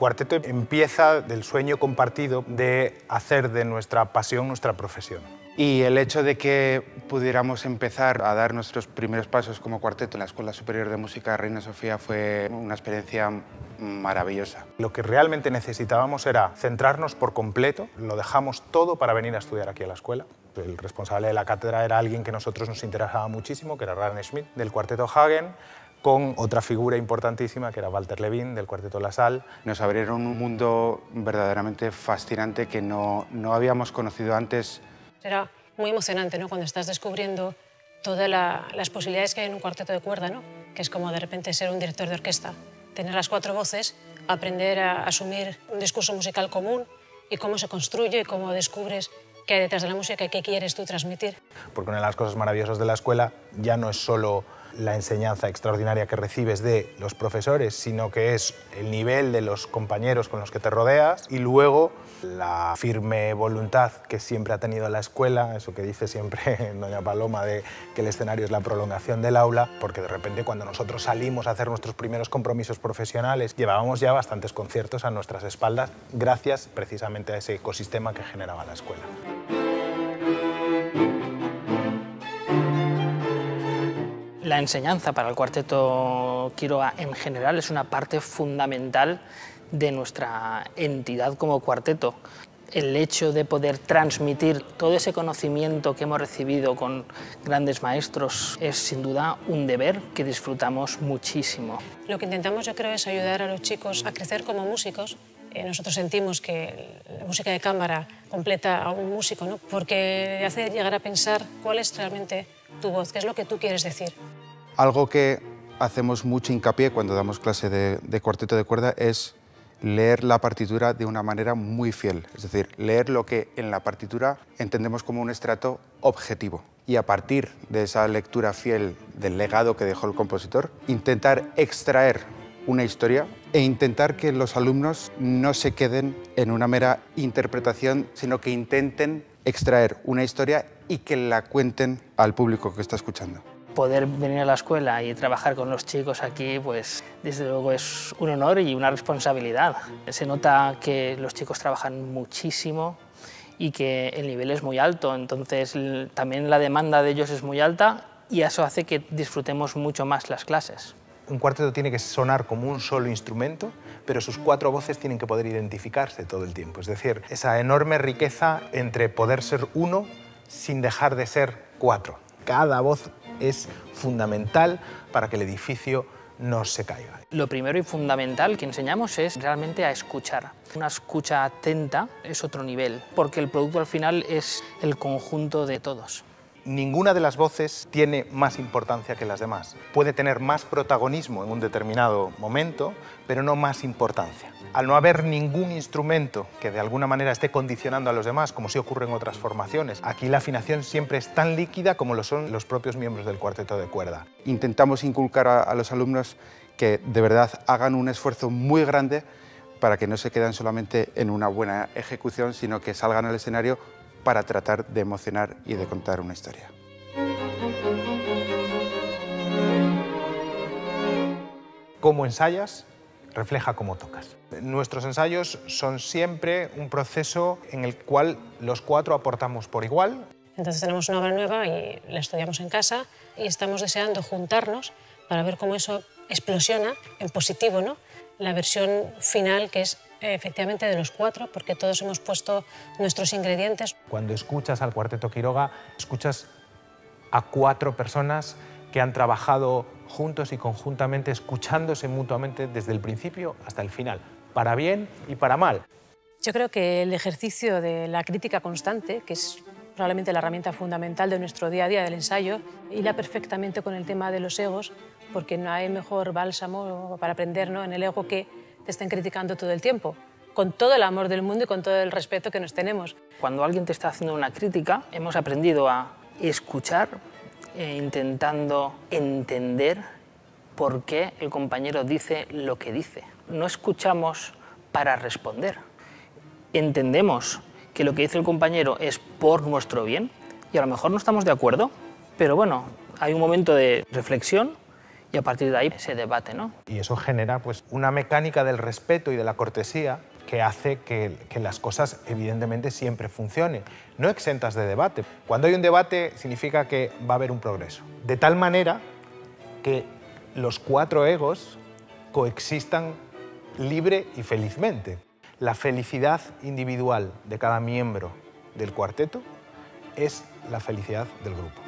cuarteto empieza del sueño compartido de hacer de nuestra pasión nuestra profesión. Y el hecho de que pudiéramos empezar a dar nuestros primeros pasos como cuarteto en la Escuela Superior de Música Reina Sofía fue una experiencia maravillosa. Lo que realmente necesitábamos era centrarnos por completo, lo dejamos todo para venir a estudiar aquí a la escuela. El responsable de la cátedra era alguien que a nosotros nos interesaba muchísimo, que era Rainer Schmidt, del cuarteto Hagen, con otra figura importantísima, que era Walter Levin, del cuarteto La Salle. Nos abrieron un mundo verdaderamente fascinante que no habíamos conocido antes. Era muy emocionante, ¿no?, cuando estás descubriendo todas las posibilidades que hay en un cuarteto de cuerda, ¿no?, que es como de repente ser un director de orquesta, tener las cuatro voces, aprender a asumir un discurso musical común y cómo se construye y cómo descubres qué hay detrás de la música y qué quieres tú transmitir. Porque una de las cosas maravillosas de la escuela ya no es solo la enseñanza extraordinaria que recibes de los profesores, sino que es el nivel de los compañeros con los que te rodeas y luego la firme voluntad que siempre ha tenido la escuela, eso que dice siempre Doña Paloma de que el escenario es la prolongación del aula, porque de repente cuando nosotros salimos a hacer nuestros primeros compromisos profesionales llevábamos ya bastantes conciertos a nuestras espaldas gracias precisamente a ese ecosistema que generaba la escuela. La enseñanza para el cuarteto Quiroga en general es una parte fundamental de nuestra entidad como cuarteto. El hecho de poder transmitir todo ese conocimiento que hemos recibido con grandes maestros es sin duda un deber que disfrutamos muchísimo. Lo que intentamos, yo creo, es ayudar a los chicos a crecer como músicos. Nosotros sentimos que la música de cámara completa a un músico, ¿no?, porque hace llegar a pensar cuál es realmente tu voz, qué es lo que tú quieres decir. Algo que hacemos mucho hincapié cuando damos clase de cuarteto de cuerda es leer la partitura de una manera muy fiel, es decir, leer lo que en la partitura entendemos como un estrato objetivo y a partir de esa lectura fiel del legado que dejó el compositor, intentar extraer una historia e intentar que los alumnos no se queden en una mera interpretación, sino que intenten extraer una historia y que la cuenten al público que está escuchando. Poder venir a la escuela y trabajar con los chicos aquí, pues desde luego es un honor y una responsabilidad. Se nota que los chicos trabajan muchísimo y que el nivel es muy alto, entonces también la demanda de ellos es muy alta y eso hace que disfrutemos mucho más las clases. Un cuarteto tiene que sonar como un solo instrumento, pero sus cuatro voces tienen que poder identificarse todo el tiempo. Es decir, esa enorme riqueza entre poder ser uno sin dejar de ser cuatro. Cada voz es fundamental para que el edificio no se caiga. Lo primero y fundamental que enseñamos es realmente a escuchar. Una escucha atenta es otro nivel, porque el producto al final es el conjunto de todos. Ninguna de las voces tiene más importancia que las demás. Puede tener más protagonismo en un determinado momento, pero no más importancia. Al no haber ningún instrumento que de alguna manera esté condicionando a los demás, como sí ocurre en otras formaciones, aquí la afinación siempre es tan líquida como lo son los propios miembros del cuarteto de cuerda. Intentamos inculcar a los alumnos que de verdad hagan un esfuerzo muy grande para que no se queden solamente en una buena ejecución, sino que salgan al escenario para tratar de emocionar y de contar una historia. Cómo ensayas refleja cómo tocas. Nuestros ensayos son siempre un proceso en el cual los cuatro aportamos por igual. Entonces tenemos una obra nueva y la estudiamos en casa y estamos deseando juntarnos para ver cómo eso explosiona en positivo, ¿no?, la versión final que es efectivamente de los cuatro, porque todos hemos puesto nuestros ingredientes. Cuando escuchas al cuarteto Quiroga, escuchas a cuatro personas que han trabajado juntos y conjuntamente, escuchándose mutuamente desde el principio hasta el final, para bien y para mal. Yo creo que el ejercicio de la crítica constante, que es probablemente la herramienta fundamental de nuestro día a día del ensayo, hila perfectamente con el tema de los egos, porque no hay mejor bálsamo para aprender, ¿no?, en el ego que te estén criticando todo el tiempo, con todo el amor del mundo y con todo el respeto que nos tenemos. Cuando alguien te está haciendo una crítica, hemos aprendido a escuchar, intentando entender por qué el compañero dice lo que dice. No escuchamos para responder. Entendemos que lo que dice el compañero es por nuestro bien y a lo mejor no estamos de acuerdo, pero bueno, hay un momento de reflexión y a partir de ahí se debate, ¿no? Y eso genera pues una mecánica del respeto y de la cortesía que hace que las cosas evidentemente siempre funcionen, no exentas de debate. Cuando hay un debate significa que va a haber un progreso, de tal manera que los cuatro egos coexistan libre y felizmente. La felicidad individual de cada miembro del cuarteto es la felicidad del grupo.